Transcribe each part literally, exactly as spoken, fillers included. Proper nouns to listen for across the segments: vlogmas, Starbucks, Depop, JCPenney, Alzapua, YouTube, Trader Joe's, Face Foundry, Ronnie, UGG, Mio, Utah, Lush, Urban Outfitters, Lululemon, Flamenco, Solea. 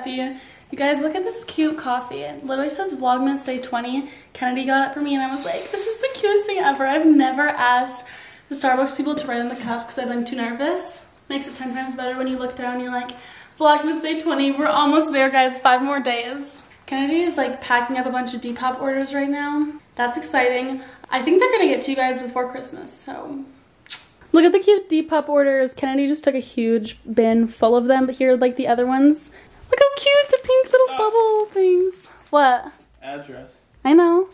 happy. You guys, look at this cute coffee. It literally says Vlogmas Day twenty. Kennedy got it for me and I was like, this is the cutest thing ever. I've never asked the Starbucks people to write on the cups because I've been too nervous. Makes it ten times better when you look down and you're like, Vlogmas Day twenty. We're almost there, guys. Five more days. Kennedy is like packing up a bunch of Depop orders right now. That's exciting. I think they're gonna get to you guys before Christmas, so. Look at the cute Depop orders. Kennedy just took a huge bin full of them, but here are like the other ones. Look how cute the pink little oh. bubble things. What? Address. I know. Okay.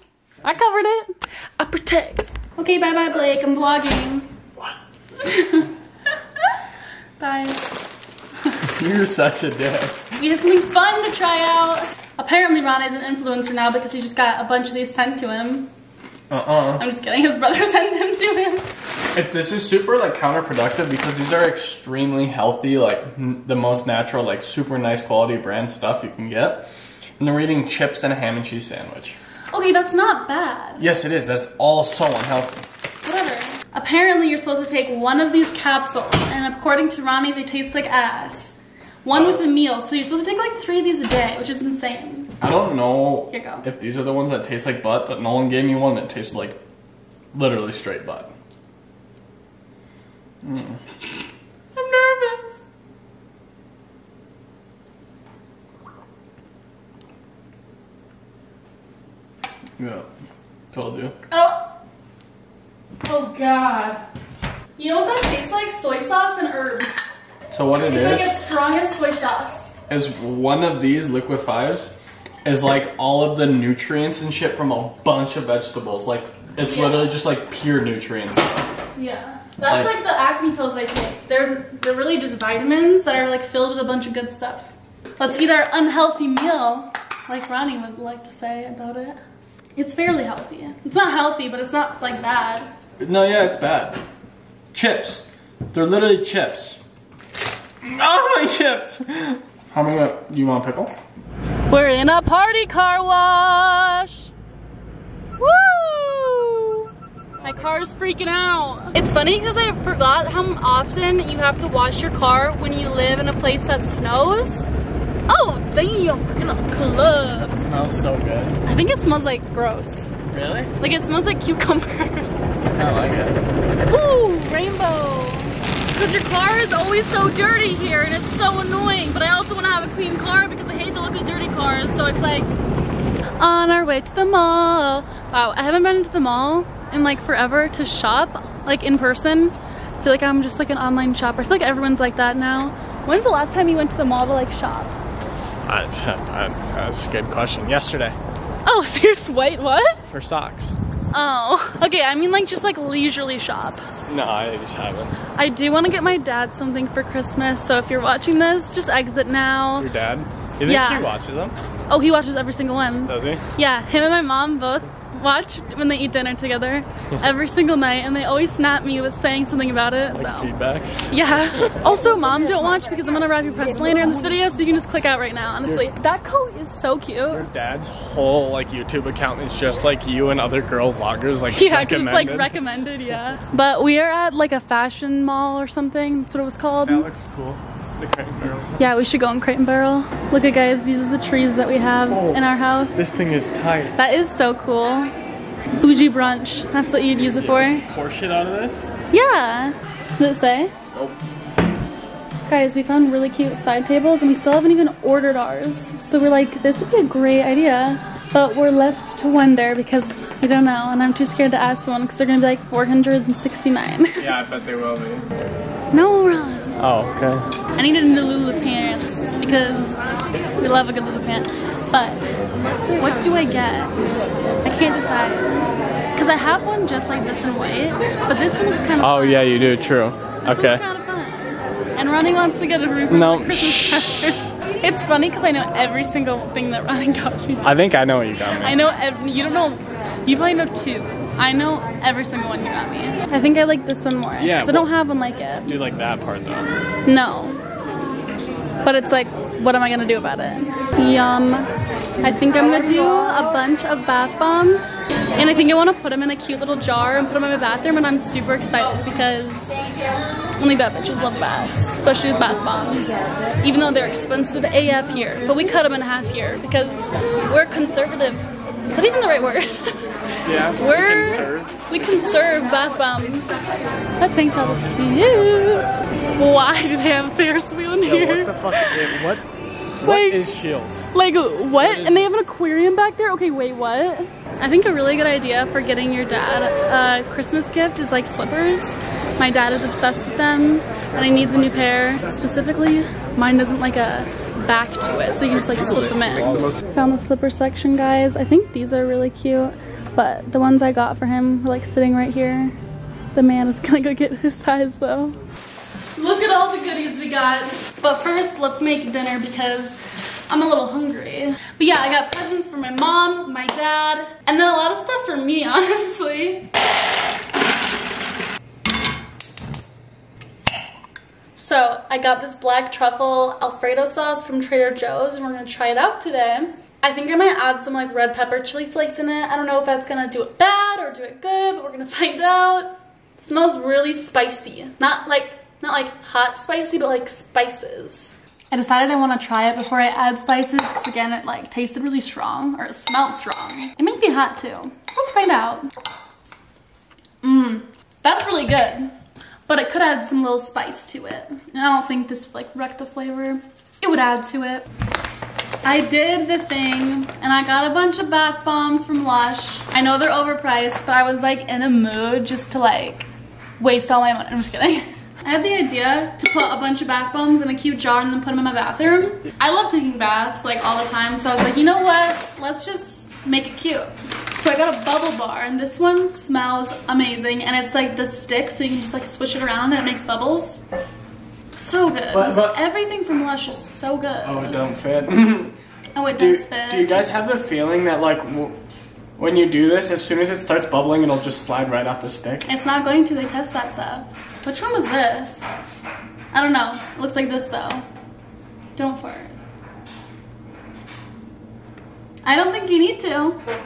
I covered it. I protect. Okay, bye bye Blake, I'm vlogging. Bye. You're such a dick. We have something fun to try out. Apparently Ron is an influencer now because he just got a bunch of these sent to him. Uh-uh. I'm just kidding, his brother sent them to him. If this is super like counterproductive because these are extremely healthy, like n the most natural, like super nice quality brand stuff you can get. And they're eating chips and a ham and cheese sandwich. Okay, that's not bad. Yes, it is. That's all so unhealthy. Whatever. Apparently you're supposed to take one of these capsules and according to Ronnie, they taste like ass. One with a meal, so you're supposed to take like three of these a day, which is insane. I don't know Here you go. if these are the ones that taste like butt, but Nolan gave me one that tastes like literally straight butt. Mm. I'm nervous. Yeah, told you. Oh, oh God. You know what that tastes like? Soy sauce and herbs. So what it it's is, like the strongest soy sauce. Is one of these liquid fives is like all of the nutrients and shit from a bunch of vegetables. Like it's yeah. literally just like pure nutrients. Yeah, that's like, like the acne pills I take. They're they're really just vitamins that are like filled with a bunch of good stuff. Let's eat our unhealthy meal, like Ronnie would like to say about it. It's fairly healthy. It's not healthy, but it's not like bad. No, yeah, it's bad. Chips. They're literally chips. Oh, my chips! How many uh, do you want a pickle? We're in a party car wash! Woo! My car's freaking out. It's funny because I forgot how often you have to wash your car when you live in a place that snows. Oh, damn, we're in a club. It smells so good. I think it smells like gross. Really? Like it smells like cucumbers. I like it. Ooh, rainbow. Because your car is always so dirty here and it's so annoying, but I also want to have a clean car because I hate the look of dirty cars, so it's like on our way to the mall. Wow, I haven't been to the mall in like forever to shop, like in person. I feel like I'm just like an online shopper. I feel like everyone's like that now. When's the last time you went to the mall to like shop? Uh, uh, that's a good question. Yesterday. Oh, serious? Wait, what? For socks. Oh, okay, I mean like just like leisurely shop. No, I just haven't. I do want to get my dad something for Christmas, so if you're watching this, just exit now. Your dad? You think yeah. he watches them? Oh, he watches every single one. Does he? Yeah, him and my mom both watch when they eat dinner together every single night, and they always snap me with saying something about it. Like so. Feedback? Yeah. Also, mom, don't watch because I'm going to wrap your present later in this video, so you can just click out right now, honestly. Your, that coat is so cute. Your dad's whole like YouTube account is just like you and other girl vloggers. Like, yeah, because it's like recommended, yeah. But we are at like a fashion mall or something. That's what it was called. That looks cool. The Crate and Barrel. Yeah, we should go on Crate and Barrel. Look at guys, these are the trees that we have oh, in our house. This thing is tight. That is so cool. Bougie brunch. That's what you'd use it for. Pour shit out of this? Yeah. Does it say? Nope. Guys, we found really cute side tables and we still haven't even ordered ours. So we're like, this would be a great idea. But we're left to wonder because we don't know and I'm too scared to ask someone because they're gonna be like four hundred sixty-nine. Yeah, I bet they will be. No, Ron. Oh, okay. I need a new Lulu pants because we love a good Lulu pant. But what do I get? I can't decide. Because I have one just like this in white, but this one is kind of. Oh fun. Yeah, you do. True. This okay. One's kind of fun. And Ronnie wants to get a Rupert nope. Christmas present. It's funny because I know every single thing that Ronnie got me. I think I know what you got me. I know every, you don't know. You probably know two. I know every single one you got me. I think I like this one more. Yeah. Because well, I don't have one like it. Do you like that part though? No. But it's like, what am I gonna do about it? Yum. I think I'm gonna do a bunch of bath bombs, and I think I want to put them in a cute little jar and put them in my bathroom, and I'm super excited because only bad bitches love baths, especially with bath bombs, even though they're expensive A F here, but we cut them in half here because we're conservative. Is that even the right word? Yeah, we're, we conserve. We conserve bath bombs. That tank top is cute. Why do they have a Ferris wheel in here? Yo, what the fuck is it? What, what like, is Shields? Like, what? what and they have an aquarium back there? Okay, wait, what? I think a really good idea for getting your dad a Christmas gift is like slippers. My dad is obsessed with them, and he needs a new pair. Specifically, mine doesn't like a back to it, so you just like slip them in. Found the slipper section, guys. I think these are really cute, but the ones I got for him were like sitting right here. The man is gonna go get his size though. Look at all the goodies we got. But first, let's make dinner because I'm a little hungry. But yeah, I got presents for my mom, my dad, and then a lot of stuff for me, honestly. So I got this black truffle Alfredo sauce from Trader Joe's, and we're gonna try it out today. I think I might add some like red pepper chili flakes in it. I don't know if that's gonna do it bad or do it good, but we're gonna find out. It smells really spicy. Not like, not like hot spicy, but like spices. I decided I wanna try it before I add spices, because again, it like tasted really strong, or it smelled strong. It might be hot too. Let's find out. Mmm, that's really good. But it could add some little spice to it. And I don't think this would like wreck the flavor. It would add to it. I did the thing, and I got a bunch of bath bombs from Lush. I know they're overpriced, but I was like in a mood just to like waste all my money. I'm just kidding. I had the idea to put a bunch of bath bombs in a cute jar and then put them in my bathroom. I love taking baths like all the time, so I was like, you know what? Let's just make it cute. So I got a bubble bar, and this one smells amazing, and it's like the stick, so you can just like swish it around and it makes bubbles. So good. But, but, everything from Lush is so good. Oh, it don't fit. Oh, it do, does fit. Do you guys have the feeling that like when you do this, as soon as it starts bubbling, it'll just slide right off the stick? It's not going to. They test that stuff. Which one was this? I don't know. It looks like this though. Don't fart. I don't think you need to.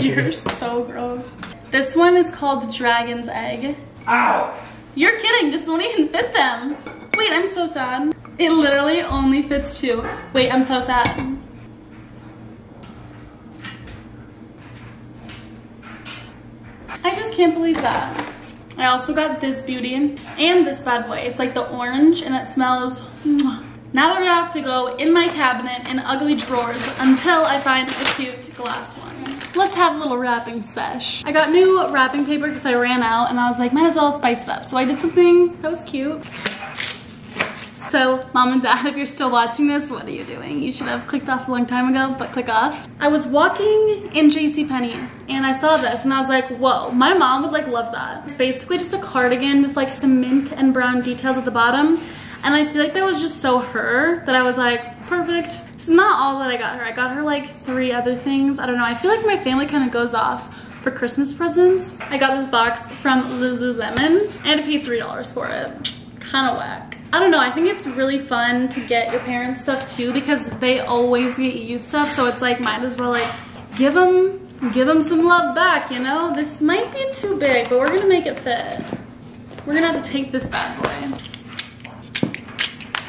You're so gross. This one is called Dragon's Egg. Ow! You're kidding, this won't even fit them. Wait, I'm so sad. It literally only fits two. Wait, I'm so sad. I just can't believe that. I also got this beauty and this bad boy. It's like the orange and it smells. Now they're gonna have to go in my cabinet in ugly drawers until I find a cute glass one. Let's have a little wrapping sesh. I got new wrapping paper because I ran out and I was like, might as well spice it up. So I did something that was cute. So mom and dad, if you're still watching this, what are you doing? You should have clicked off a long time ago, but click off. I was walking in JCPenney and I saw this and I was like, whoa, my mom would like love that. It's basically just a cardigan with like some mint and brown details at the bottom. And I feel like that was just so her that I was like, perfect. It's not all that I got her. I got her like three other things. I don't know. I feel like my family kind of goes off for Christmas presents. I got this box from Lululemon. I had to pay three dollars for it. Kind of whack. I don't know. I think it's really fun to get your parents stuff too because they always get you stuff. So it's like, might as well like give them, give them some love back, you know? This might be too big, but we're going to make it fit. We're going to have to take this bad boy.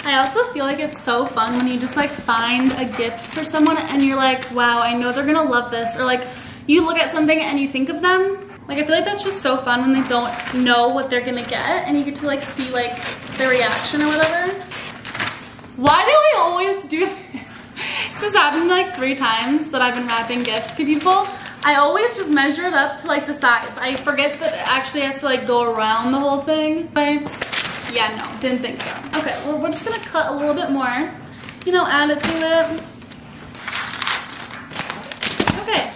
I also feel like it's so fun when you just like find a gift for someone and you're like, wow, I know they're gonna love this. Or like you look at something and you think of them. Like I feel like that's just so fun when they don't know what they're gonna get and you get to like see like their reaction or whatever. Why do I always do this? This has happened like three times that I've been wrapping gifts for people. I always just measure it up to like the sides. I forget that it actually has to like go around the whole thing. But yeah, no, didn't think so. Okay, well, we're just gonna cut a little bit more. You know, add it to it. Okay,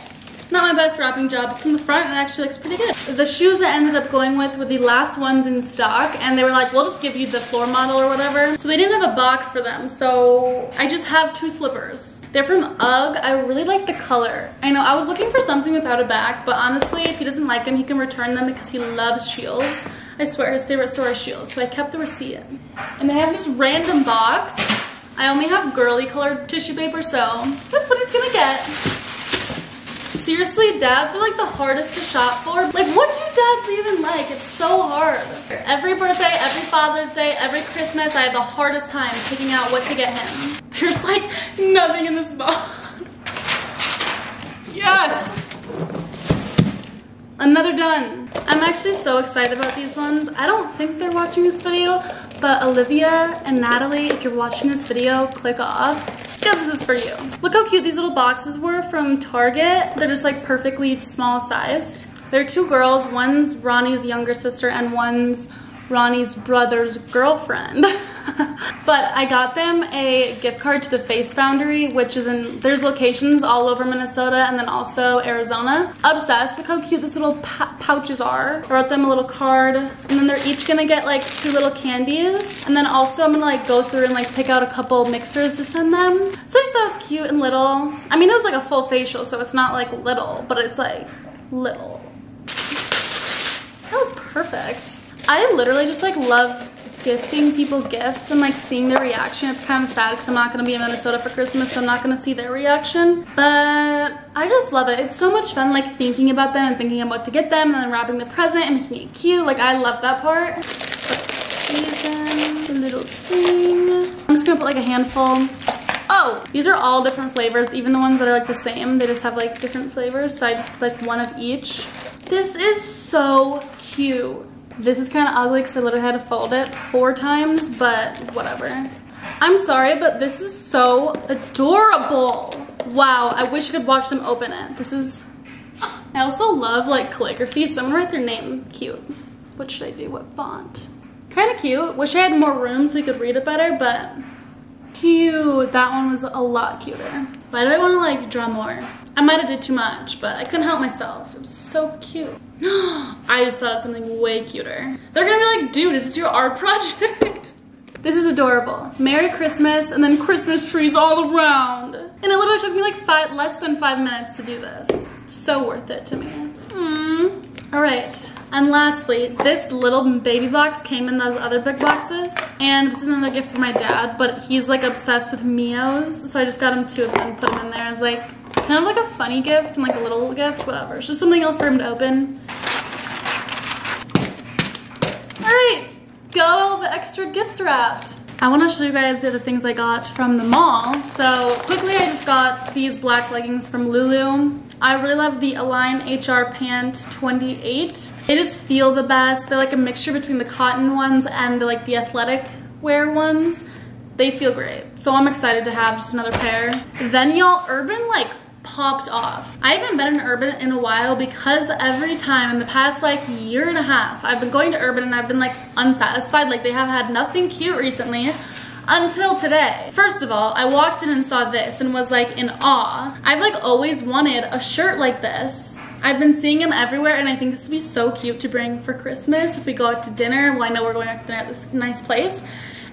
not my best wrapping job, but from the front, it actually looks pretty good. The shoes that I ended up going with were the last ones in stock, and they were like, we'll just give you the floor model or whatever. So they didn't have a box for them, so I just have two slippers. They're from UGG. I really like the color. I know, I was looking for something without a back, but honestly, if he doesn't like them, he can return them because he loves Shields. I swear his favorite store is Shields, so I kept the receipt. And they have this random box I only have girly colored tissue paper, so that's what it's gonna get. Seriously, dads are like the hardest to shop for. Like, what do dads even like? It's so hard. Every birthday, every Father's Day, every Christmas, I have the hardest time picking out what to get him. There's like nothing in this box. Yes! Another done. I'm actually so excited about these ones. I don't think they're watching this video, but Olivia and Natalie, if you're watching this video, click off. Because this is for you. Look how cute these little boxes were from Target. They're just like perfectly small sized. They're two girls. One's Ronnie's younger sister and one's Ronnie's brother's girlfriend. But I got them a gift card to the Face Foundry, which is in, there's locations all over Minnesota and then also Arizona. Obsessed, look how cute these little pouches are. I wrote them a little card and then they're each gonna get like two little candies. And then also I'm gonna like go through and like pick out a couple mixers to send them. So I just thought it was cute and little. I mean, it was like a full facial, so it's not like little, but it's like little. That was perfect. I literally just like love gifting people gifts and like seeing their reaction. It's kind of sad because I'm not going to be in Minnesota for Christmas, so I'm not going to see their reaction, but I just love it. It's so much fun like thinking about them and thinking about what to get them and then wrapping the present and making it cute. Like, I love that part. Let's put these in, the little thing. I'm just going to put like a handful. Oh, these are all different flavors, even the ones that are like the same. They just have like different flavors, so I just put like one of each. This is so cute. This is kind of ugly because I literally had to fold it four times, but whatever. I'm sorry, but this is so adorable. Wow, I wish I could watch them open it. This is... I also love, like, calligraphy, so I'm gonna write their name cute. What should I do? What font? Kind of cute. Wish I had more room so you could read it better, but... Cute. That one was a lot cuter. Why do I want to, like, draw more? I might have did too much, but I couldn't help myself. It was so cute. I just thought of something way cuter. They're gonna be like, dude, is this your art project? This is adorable. Merry Christmas, and then Christmas trees all around. And it literally took me like five, less than five minutes to do this. So worth it to me. Mm. All right, and lastly, this little baby box came in those other big boxes, and this is another gift for my dad, but he's like obsessed with Mio's, so I just got him two of them and put them in there. I was like, kind of like a funny gift and like a little gift, whatever. It's just something else for him to open. All right, got all the extra gifts wrapped. I want to show you guys the other things I got from the mall. So quickly, I just got these black leggings from Lulu. I really love the Align H R Pant twenty-eight. They just feel the best. They're like a mixture between the cotton ones and the, like the athletic wear ones. They feel great. So I'm excited to have just another pair. Then y'all, Urban like popped off. I haven't been in Urban in a while because every time in the past like year and a half, I've been going to Urban and I've been like unsatisfied. Like, they have had nothing cute recently until today. First of all, I walked in and saw this and was like in awe. I've like always wanted a shirt like this. I've been seeing them everywhere and I think this would be so cute to bring for Christmas if we go out to dinner. Well, I know we're going out to dinner at this nice place.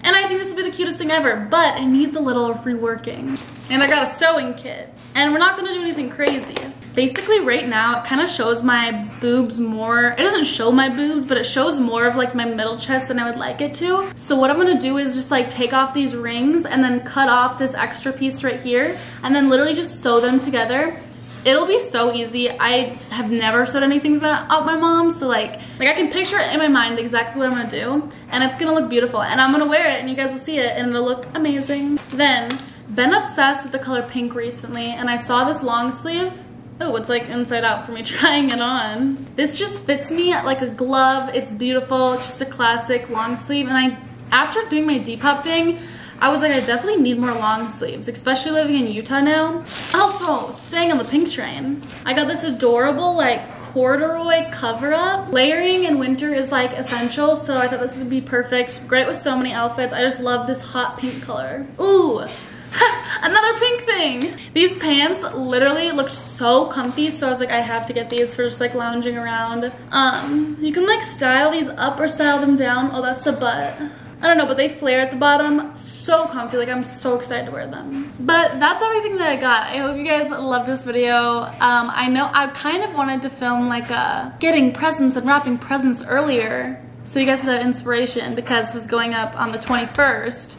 And I think this would be the cutest thing ever, but it needs a little reworking. And I got a sewing kit. And we're not gonna do anything crazy. Basically right now, it kind of shows my boobs more. It doesn't show my boobs, but it shows more of like my middle chest than I would like it to. So what I'm gonna do is just like take off these rings and then cut off this extra piece right here and then literally just sew them together. It'll be so easy. I have never sewed anything without my mom, so like, like I can picture it in my mind exactly what I'm gonna do, and it's gonna look beautiful, and I'm gonna wear it, and you guys will see it, and it'll look amazing. Then, been obsessed with the color pink recently, and I saw this long sleeve. Oh, it's like inside out for me trying it on. This just fits me like a glove. It's beautiful. It's just a classic long sleeve, and I, after doing my Depop thing, I was like, I definitely need more long sleeves, especially living in Utah now. Also, staying on the pink train, I got this adorable like corduroy cover up. Layering in winter is like essential, so I thought this would be perfect. Great with so many outfits. I just love this hot pink color. Ooh, another pink thing. These pants literally looked so comfy, so I was like, I have to get these for just like lounging around. Um, you can like style these up or style them down. Oh, that's the butt. I don't know, but they flare at the bottom. So comfy. Like, I'm so excited to wear them. But that's everything that I got. I hope you guys loved this video. Um, I know I kind of wanted to film like a getting presents and wrapping presents earlier, so you guys would have inspiration because this is going up on the twenty-first.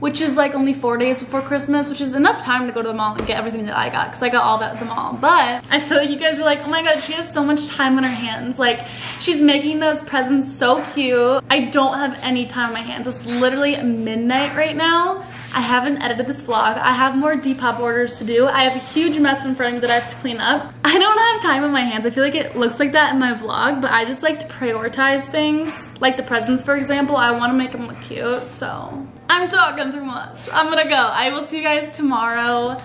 which is like only four days before Christmas, which is enough time to go to the mall and get everything that I got, because I got all that at the mall. But I feel like you guys are like, oh my god, she has so much time on her hands. Like, she's making those presents so cute. I don't have any time on my hands. It's literally midnight right now. I haven't edited this vlog. I have more Depop orders to do. I have a huge mess in front of me that I have to clean up. I don't have time on my hands. I feel like it looks like that in my vlog, but I just like to prioritize things. Like the presents, for example, I want to make them look cute, so. I'm talking too much. I'm gonna go. I will see you guys tomorrow.